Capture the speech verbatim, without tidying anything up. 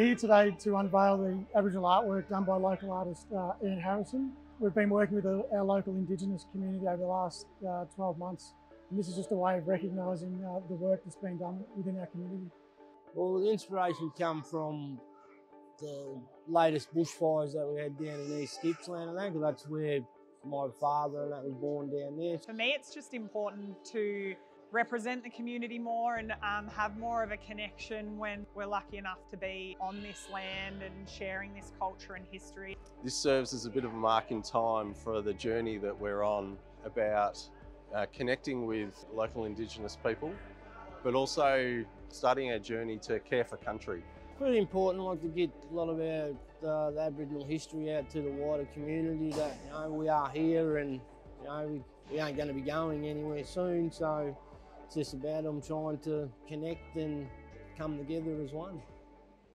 We're here today to unveil the Aboriginal artwork done by local artist uh, Ian Harrison. We've been working with a, our local Indigenous community over the last uh, twelve months, and this is just a way of recognising uh, the work that's been done within our community. Well, the inspiration came from the latest bushfires that we had down in East Gippsland, and I think that's where my father and that was born down there. For me, it's just important to represent the community more and um, have more of a connection when we're lucky enough to be on this land and sharing this culture and history. This serves as a bit of a mark in time for the journey that we're on about uh, connecting with local Indigenous people, but also starting our journey to care for country. Pretty important, like, to get a lot of our uh, the Aboriginal history out to the wider community that, you know, we are here and, you know, we, we ain't going to be going anywhere soon, so it's just about them trying to connect and come together as one.